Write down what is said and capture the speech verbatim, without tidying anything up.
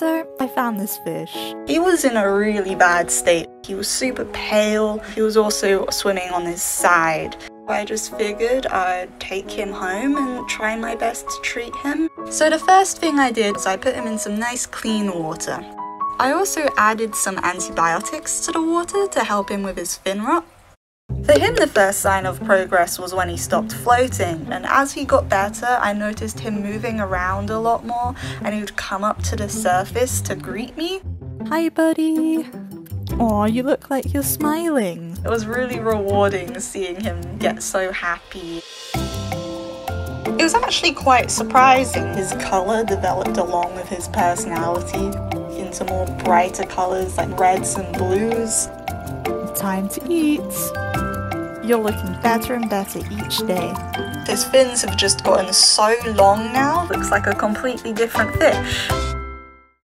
So I found this fish. He was in a really bad state. He was super pale. He was also swimming on his side. I just figured I'd take him home and try my best to treat him. So the first thing I did was I put him in some nice clean water. I also added some antibiotics to the water to help him with his fin rot. For him, the first sign of progress was when he stopped floating, and as he got better I noticed him moving around a lot more, and he would come up to the surface to greet me. Hi buddy! Aw, you look like you're smiling. It was really rewarding seeing him get so happy. It was actually quite surprising. His colour developed along with his personality into more brighter colours like reds and blues. Time to eat! You're looking better and better each day. His fins have just gotten so long now. Looks like a completely different fish.